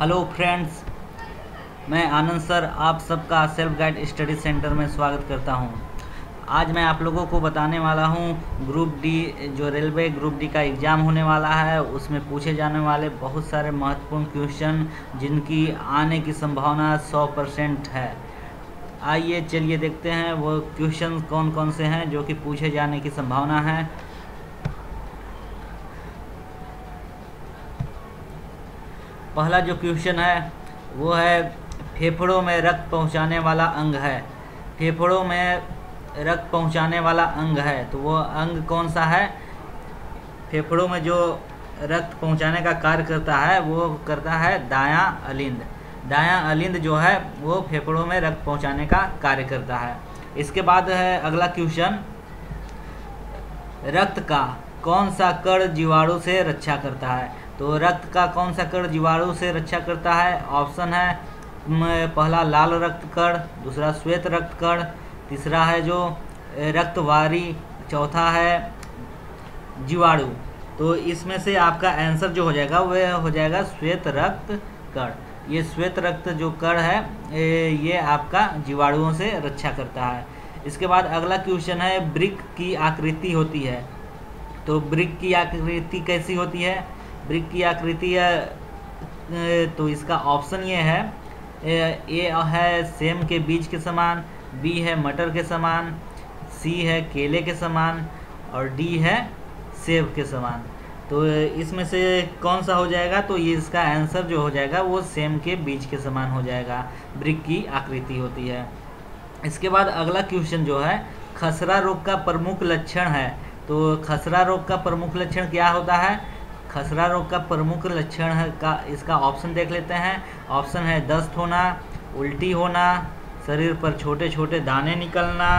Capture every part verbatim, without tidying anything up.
Hello friends, मैं आनंद sir आप सबका सेल्फ गाइड स्टडी सेंटर में स्वागत करता हूं। आज मैं आप लोगों को बताने वाला हूं ग्रुप डी जो रेलवे ग्रुप डी का एग्ज़ाम होने वाला है उसमें पूछे जाने वाले बहुत सारे महत्वपूर्ण क्वेश्चन जिनकी आने की संभावना सौ परसेंट है। आइए चलिए देखते हैं वो क्वेश्चन कौन कौन से हैं जो कि पूछे जाने की संभावना है। पहला जो क्वेश्चन है वो है फेफड़ों में रक्त पहुंचाने वाला अंग है। फेफड़ों में रक्त पहुंचाने वाला अंग है तो वो अंग कौन सा है। फेफड़ों में जो रक्त पहुंचाने का कार्य करता है वो करता है दायां अलिंद। दायां अलिंद जो है वो फेफड़ों में रक्त पहुंचाने का कार्य करता है। इसके बाद है अगला क्वेश्चन, रक्त का कौन सा कण जीवाणु से रक्षा करता है। तो रक्त का कौन सा कण जीवाणु से रक्षा करता है। ऑप्शन है पहला लाल रक्त कण, दूसरा श्वेत रक्त कण, तीसरा है जो रक्तवारी, चौथा है जीवाणु। तो इसमें से आपका आंसर जो हो जाएगा वह हो जाएगा श्वेत रक्त कण। ये श्वेत रक्त जो कण है ये आपका जीवाणुओं से रक्षा करता है। इसके बाद अगला क्वेश्चन है ब्रिक की आकृति होती है। तो ब्रिक की आकृति कैसी होती है। ब्रिक की आकृति तो इसका ऑप्शन ये है, ए है सेम के बीज के समान, बी है मटर के समान, सी है केले के समान और डी है सेब के समान। तो इसमें से कौन सा हो जाएगा। तो ये इसका आंसर जो हो जाएगा वो सेम के बीज के समान हो जाएगा, ब्रिक की आकृति होती है। इसके बाद अगला क्वेश्चन जो है खसरा रोग का प्रमुख लक्षण है। तो खसरा रोग का प्रमुख लक्षण क्या होता है। खसरा रोग का प्रमुख लक्षण है का इसका ऑप्शन देख लेते हैं। ऑप्शन है दस्त होना, उल्टी होना, शरीर पर छोटे छोटे दाने निकलना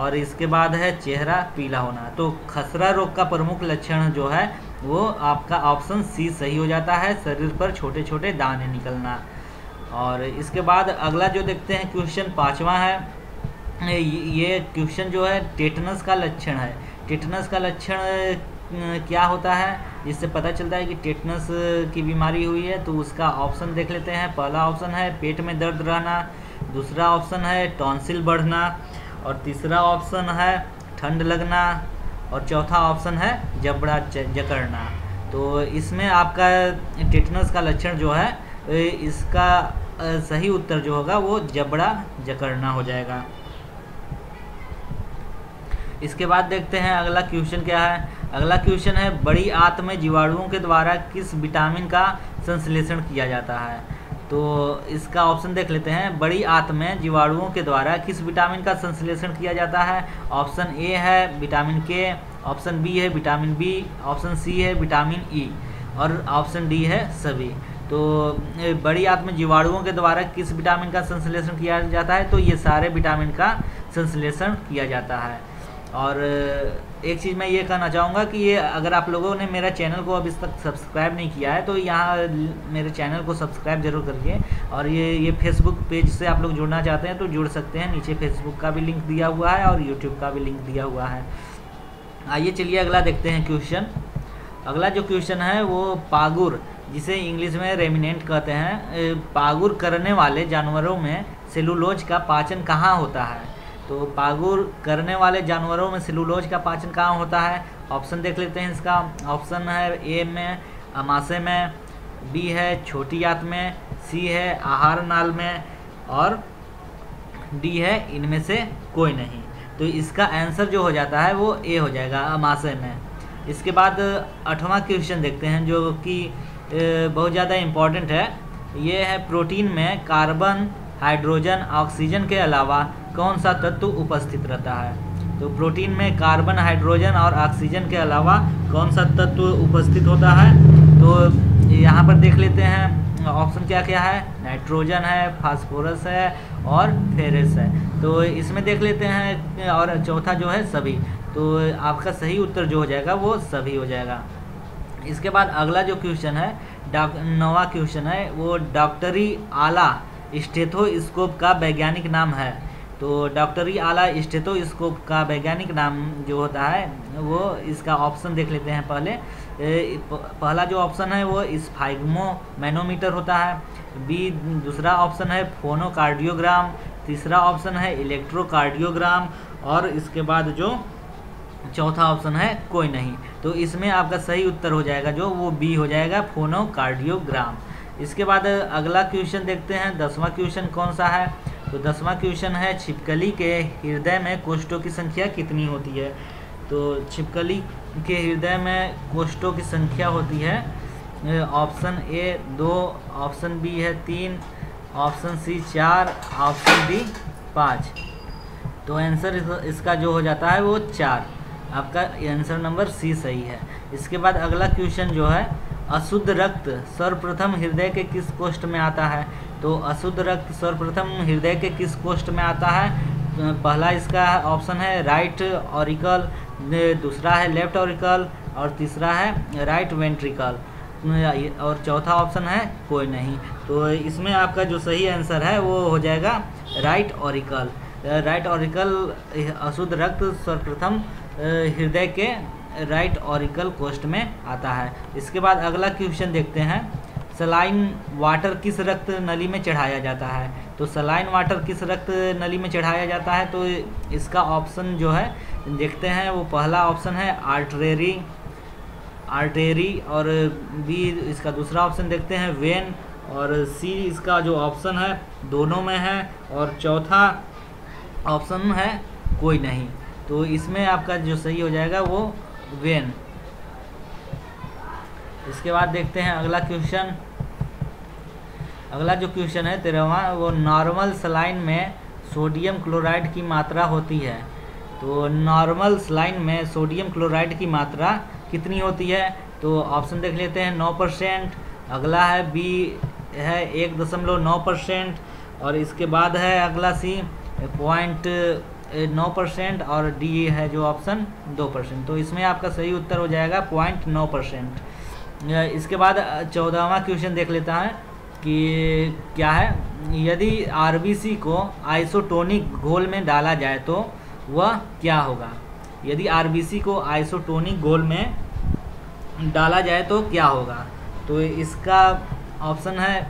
और इसके बाद है चेहरा पीला होना। तो खसरा रोग का प्रमुख लक्षण जो है वो आपका ऑप्शन सी सही हो जाता है, शरीर पर छोटे छोटे दाने निकलना। और इसके बाद अगला जो देखते हैं क्वेश्चन पाँचवा है, ये क्वेश्चन जो है टेटनस का लक्षण है। टेटनस का लक्षण क्या होता है जिससे पता चलता है कि टेटनस की बीमारी हुई है। तो उसका ऑप्शन देख लेते हैं। पहला ऑप्शन है पेट में दर्द रहना, दूसरा ऑप्शन है टॉन्सिल बढ़ना और तीसरा ऑप्शन है ठंड लगना और चौथा ऑप्शन है जबड़ा जकड़ना। तो इसमें आपका टेटनस का लक्षण जो है इसका सही उत्तर जो होगा वो जबड़ा जकड़ना हो जाएगा। इसके बाद देखते हैं अगला क्वेश्चन क्या है। अगला क्वेश्चन है बड़ी आंत में जीवाणुओं के द्वारा किस विटामिन का संश्लेषण किया जाता है। तो इसका ऑप्शन देख लेते हैं। बड़ी आंत में जीवाणुओं के द्वारा किस विटामिन का संश्लेषण किया जाता है। ऑप्शन ए है विटामिन के, ऑप्शन बी है विटामिन बी, ऑप्शन सी है विटामिन ई और ऑप्शन डी है सभी। तो बड़ी आंत में जीवाणुओं के द्वारा किस विटामिन का संश्लेषण किया जाता है। तो ये सारे विटामिन का संश्लेषण किया जाता है। और एक चीज़ मैं ये कहना चाहूँगा कि ये अगर आप लोगों ने मेरा चैनल को अभी तक सब्सक्राइब नहीं किया है तो यहाँ मेरे चैनल को सब्सक्राइब जरूर करिए। और ये ये फेसबुक पेज से आप लोग जुड़ना चाहते हैं तो जुड़ सकते हैं, नीचे फेसबुक का भी लिंक दिया हुआ है और यूट्यूब का भी लिंक दिया हुआ है। आइए चलिए अगला देखते हैं क्वेश्चन। अगला जो क्वेश्चन है वो पागुर, जिसे इंग्लिश में रेमिनेंट कहते हैं, पागुर करने वाले जानवरों में सेलुलोज का पाचन कहाँ होता है। तो पागुर करने वाले जानवरों में सेलुलोज का पाचन कहाँ होता है। ऑप्शन देख लेते हैं इसका। ऑप्शन है ए में अमाशय में, बी है छोटी आंत में, सी है आहार नाल में और डी है इनमें से कोई नहीं। तो इसका आंसर जो हो जाता है वो ए हो जाएगा, अमाशय में। इसके बाद आठवां क्वेश्चन देखते हैं जो कि बहुत ज़्यादा इम्पोर्टेंट है। ये है प्रोटीन में कार्बन, हाइड्रोजन, ऑक्सीजन के अलावा कौन सा तत्व उपस्थित रहता है। तो प्रोटीन में कार्बन, हाइड्रोजन और ऑक्सीजन के अलावा कौन सा तत्व उपस्थित होता है। तो यहाँ पर देख लेते हैं ऑप्शन क्या क्या है। नाइट्रोजन है, फास्फोरस है और फेरस है। तो इसमें देख लेते हैं और चौथा जो है सभी। तो आपका सही उत्तर जो हो जाएगा वो सभी हो जाएगा। इसके बाद अगला जो क्वेश्चन है डॉक नवा क्वेश्चन है वो डॉक्टरी आला स्टेथोस्कोप का वैज्ञानिक नाम है। तो डॉक्टरी आला स्टेथोस्कोप का वैज्ञानिक नाम जो होता है वो, इसका ऑप्शन देख लेते हैं पहले। पहला जो ऑप्शन है वो स्फाइगमो मैनोमीटर होता है, बी दूसरा ऑप्शन है फोनोकार्डियोग्राम, तीसरा ऑप्शन है इलेक्ट्रोकार्डियोग्राम, और इसके बाद जो चौथा ऑप्शन है कोई नहीं। तो इसमें आपका सही उत्तर हो जाएगा जो वो बी हो जाएगा, फोनोकार्डियोग्राम। इसके बाद अगला क्वेश्चन देखते हैं, दसवां क्वेश्चन कौन सा है। तो दसवां क्वेश्चन है छिपकली के हृदय में कोष्ठों की संख्या कितनी होती है। तो छिपकली के हृदय में कोष्ठों की संख्या होती है, ऑप्शन ए दो, ऑप्शन बी है तीन, ऑप्शन सी चार, ऑप्शन डी पाँच। तो आंसर इसका जो हो जाता है वो चार, आपका आंसर नंबर सी सही है। इसके बाद अगला क्वेश्चन जो है, अशुद्ध रक्त सर्वप्रथम हृदय के किस कोष्ठ में आता है। तो अशुद्ध रक्त सर्वप्रथम हृदय के किस कोष्ठ में आता है। पहला इसका ऑप्शन है राइट ऑरिकल, दूसरा है लेफ्ट ऑरिकल, और तीसरा है राइट वेंट्रिकल, और चौथा ऑप्शन है कोई नहीं। तो इसमें आपका जो सही आंसर है वो हो जाएगा राइट ऑरिकल। राइट ऑरिकल अशुद्ध रक्त सर्वप्रथम हृदय के राइट ऑरिकल कोष्ठ में आता है। इसके बाद अगला क्वेश्चन देखते हैं, सलाइन वाटर किस रक्त नली में चढ़ाया जाता है। तो सलाइन वाटर किस रक्त नली में चढ़ाया जाता है। तो इसका ऑप्शन जो है देखते हैं, वो पहला ऑप्शन है आर्टरी आर्टेरी, और बी इसका दूसरा ऑप्शन देखते हैं वेन, और सी इसका जो ऑप्शन है दोनों में है, और चौथा ऑप्शन है कोई नहीं। तो इसमें आपका जो सही हो जाएगा वो वेन। इसके बाद देखते हैं अगला क्वेश्चन। अगला जो क्वेश्चन है तेरहवां, वो नॉर्मल सलाइन में सोडियम क्लोराइड की मात्रा होती है। तो नॉर्मल सलाइन में सोडियम क्लोराइड की मात्रा कितनी होती है। तो ऑप्शन देख लेते हैं नौ परसेंट, अगला है बी है एक दशमलव नौ परसेंट, और इसके बाद है अगला सी पॉइंट नौ परसेंट और डी है जो ऑप्शन दो परसेंट। तो इसमें आपका सही उत्तर हो जाएगा पॉइंट नौ परसेंट। इसके बाद चौदहवां क्वेश्चन देख लेता है कि क्या है, यदि आरबीसी को आइसोटोनिक घोल में डाला जाए तो वह क्या होगा। यदि आरबीसी को आइसोटोनिक घोल में डाला जाए तो क्या होगा। तो इसका ऑप्शन है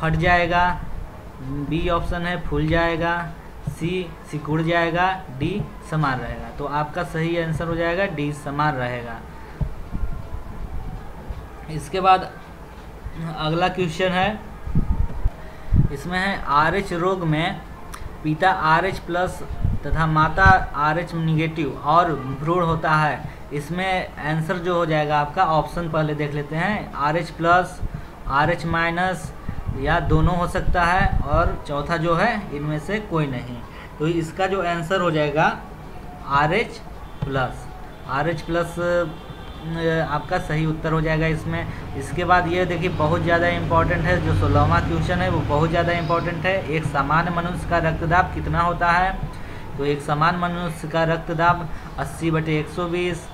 फट जाएगा, बी ऑप्शन है फूल जाएगा, सी सिकुड़ जाएगा, डी समान रहेगा। तो आपका सही आंसर हो जाएगा डी समान रहेगा। इसके बाद अगला क्वेश्चन है, इसमें है आरएच रोग में पिता आरएच प्लस तथा माता आरएच निगेटिव और भ्रूण होता है। इसमें आंसर जो हो जाएगा आपका, ऑप्शन पहले देख लेते हैं, आरएच प्लस, आरएच माइनस, या दोनों हो सकता है, और चौथा जो है इनमें से कोई नहीं। तो इसका जो आंसर हो जाएगा आरएच प्लस। आरएच प्लस आपका सही उत्तर हो जाएगा इसमें। इसके बाद ये देखिए बहुत ज़्यादा इम्पॉर्टेंट है, जो सोलहवां क्वेश्चन है वो बहुत ज़्यादा इम्पॉर्टेंट है। एक सामान्य मनुष्य का रक्तदाब कितना होता है। तो एक सामान्य मनुष्य का रक्तदाब अस्सी बटे एक सौ बीस,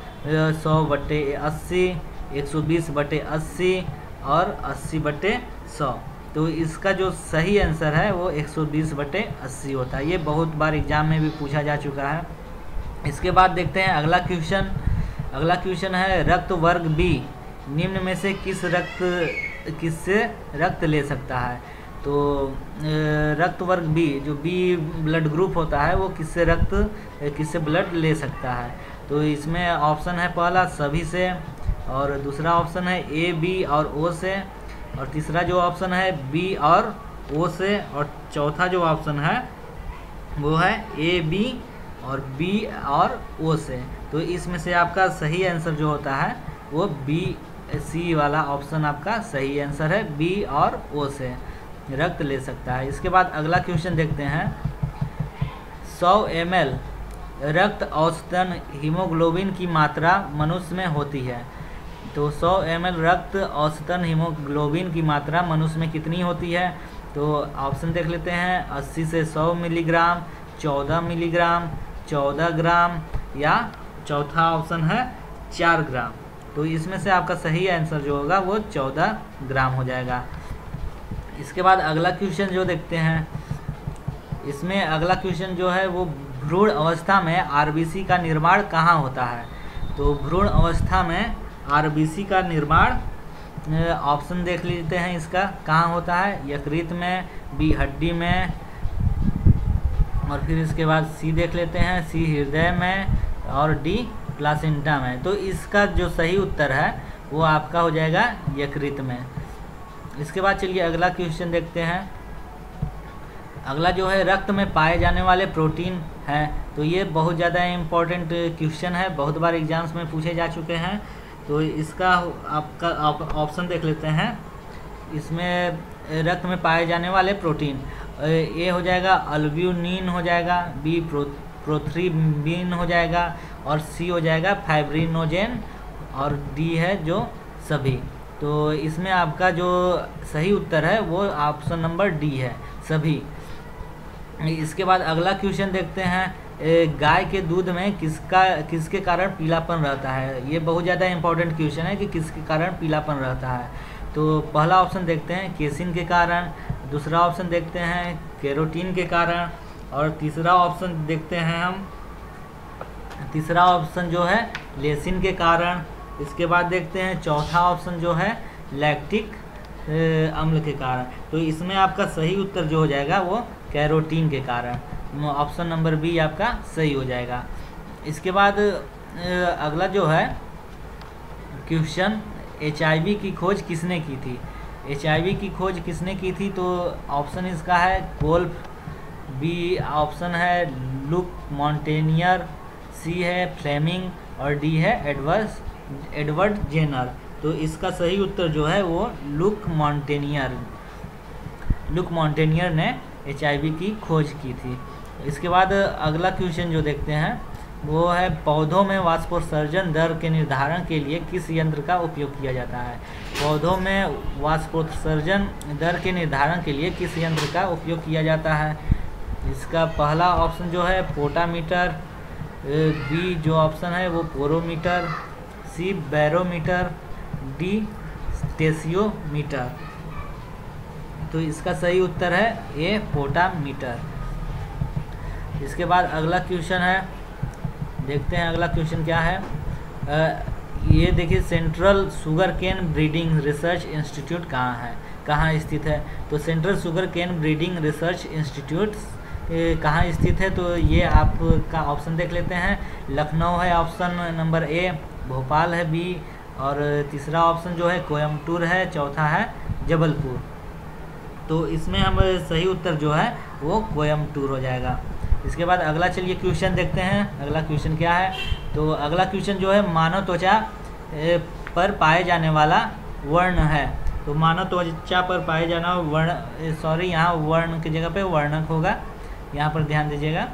सौ बटे अस्सी, एक सौ बीस बटे अस्सी, और अस्सी बटे सौ। तो इसका जो सही आंसर है वो एक सौ बीस बटे अस्सी होता है। ये बहुत बार एग्जाम में भी पूछा जा चुका है। इसके बाद देखते हैं अगला क्वेश्चन। अगला क्वेश्चन है रक्त वर्ग बी निम्न में से किस रक्त किससे रक्त ले सकता है। तो रक्त वर्ग बी जो बी ब्लड ग्रुप होता है वो किससे रक्त किससे ब्लड ले सकता है। तो इसमें ऑप्शन है पहला सभी से, और दूसरा ऑप्शन है ए बी और ओ से, और तीसरा जो ऑप्शन है बी और ओ से, और चौथा जो ऑप्शन है वो है ए बी और बी और ओ से। तो इसमें से आपका सही आंसर जो होता है वो बी सी वाला ऑप्शन आपका सही आंसर है, बी और ओ से रक्त ले सकता है। इसके बाद अगला क्वेश्चन देखते हैं, सौ एम एल रक्त औसतन हीमोग्लोबिन की मात्रा मनुष्य में होती है। तो सौ एम एल रक्त औसतन हीमोग्लोबिन की मात्रा मनुष्य में कितनी होती है। तो ऑप्शन देख लेते हैं अस्सी से सौ मिलीग्राम, चौदह मिलीग्राम, चौदह ग्राम, या चौथा ऑप्शन है चार ग्राम। तो इसमें से आपका सही आंसर जो होगा वो चौदह ग्राम हो जाएगा। इसके बाद अगला क्वेश्चन जो देखते हैं, इसमें अगला क्वेश्चन जो है वो भ्रूण अवस्था में आरबीसी का निर्माण कहाँ होता है, तो भ्रूण अवस्था में आरबीसी का निर्माण ऑप्शन देख लेते हैं इसका कहाँ होता है, यकृत में, बी हड्डी में, और फिर इसके बाद सी देख लेते हैं, सी हृदय में, और डी प्लासेंटा में। तो इसका जो सही उत्तर है वो आपका हो जाएगा यकृत में। इसके बाद चलिए अगला क्वेश्चन देखते हैं। अगला जो है रक्त में पाए जाने वाले प्रोटीन है, तो ये बहुत ज़्यादा इम्पोर्टेंट क्वेश्चन है, बहुत बार एग्जाम्स में पूछे जा चुके हैं। तो इसका आपका ऑप्शन आप, देख लेते हैं। इसमें रक्त में पाए जाने वाले प्रोटीन, ए हो जाएगा अल्ब्यूनिन हो जाएगा, बी प्रो प्रोथ्रीबिन हो जाएगा, और सी हो जाएगा फाइब्रिनोजेन, और डी है जो सभी। तो इसमें आपका जो सही उत्तर है वो ऑप्शन नंबर डी है, सभी। इसके बाद अगला क्वेश्चन देखते हैं, गाय के दूध में किसका किसके कारण पीलापन रहता है। ये बहुत ज़्यादा इम्पोर्टेंट क्वेश्चन है कि किसके कारण पीलापन रहता है। तो पहला ऑप्शन देखते हैं केसिन के कारण, दूसरा ऑप्शन देखते हैं कैरोटीन के कारण, और तीसरा ऑप्शन देखते हैं हम, तीसरा ऑप्शन जो है लेसिन के कारण। इसके बाद देखते हैं चौथा ऑप्शन जो है लैक्टिक अम्ल के कारण। तो इसमें आपका सही उत्तर जो हो जाएगा वो कैरोटीन के कारण, ऑप्शन नंबर बी आपका सही हो जाएगा। इसके बाद अगला जो है क्वेश्चन, एचआईवी की खोज किसने की थी, एचआईवी की खोज किसने की थी। तो ऑप्शन इसका है कोल्फ, बी ऑप्शन है लुक मॉन्टेनियर, सी है फ्लेमिंग, और डी है एडवर्स एडवर्ड जेनर। तो इसका सही उत्तर जो है वो लुक मॉन्टेनियर लुक मॉन्टेनियर ने एचआईवी की खोज की थी। इसके बाद अगला क्वेश्चन जो देखते हैं वो है पौधों में वाष्पोत्सर्जन दर के निर्धारण के लिए किस यंत्र का उपयोग किया जाता है। पौधों में वाष्पोत्सर्जन दर के निर्धारण के लिए किस यंत्र का उपयोग किया जाता है। इसका पहला ऑप्शन जो है पोटामीटर, बी जो ऑप्शन है वो पोरोमीटर, सी बैरोमीटर, डी स्टेसियोमीटर। तो इसका सही उत्तर है ए पोटामीटर। इसके बाद अगला क्वेश्चन है, देखते हैं अगला क्वेश्चन क्या है। आ, ये देखिए central sugarcane breeding research institute कहाँ है कहाँ स्थित है। तो central sugarcane breeding research institute कहाँ स्थित है, तो ये आपका ऑप्शन देख लेते हैं। लखनऊ है ऑप्शन नंबर ए, भोपाल है बी, और तीसरा ऑप्शन जो है कोयम्बटूर है, चौथा है जबलपुर। तो इसमें हम सही उत्तर जो है वो कोयम्बटूर हो जाएगा। इसके बाद अगला चलिए क्वेश्चन देखते हैं, अगला क्वेश्चन क्या है। तो अगला क्वेश्चन जो है मानव त्वचा पर पाए जाने वाला वर्ण है। तो मानव त्वचा पर पाए जाना वर्ण सॉरी यहाँ वर्ण की जगह पे वर्णक होगा, यहाँ पर ध्यान दीजिएगा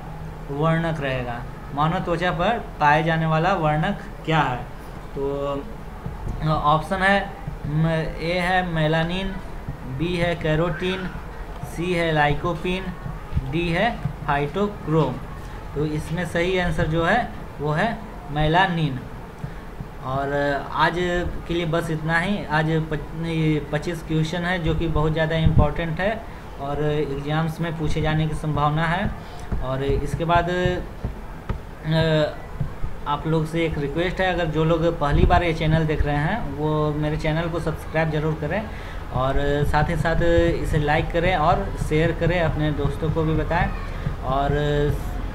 वर्णक रहेगा। मानव त्वचा पर पाए जाने वाला वर्णक क्या है, तो ऑप्शन है ए है मेलानिन, बी है कैरोटीन, सी है लाइकोपीन, डी है फाइटोक्रोम। तो इसमें सही आंसर जो है वो है मेलानिन। और आज के लिए बस इतना ही। आज पच्चीस क्वेश्चन है जो कि बहुत ज़्यादा इम्पोर्टेंट है और एग्ज़ाम्स में पूछे जाने की संभावना है। और इसके बाद आप लोग से एक रिक्वेस्ट है, अगर जो लोग पहली बार ये चैनल देख रहे हैं वो मेरे चैनल को सब्सक्राइब ज़रूर करें, और साथ ही साथ इसे लाइक करें और शेयर करें, अपने दोस्तों को भी बताएं। और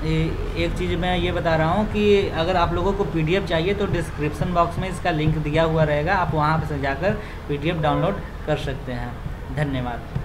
एक चीज़ मैं ये बता रहा हूँ कि अगर आप लोगों को पीडीएफ चाहिए तो डिस्क्रिप्शन बॉक्स में इसका लिंक दिया हुआ रहेगा, आप वहाँ पर जाकर पीडीएफ डाउनलोड कर सकते हैं। धन्यवाद।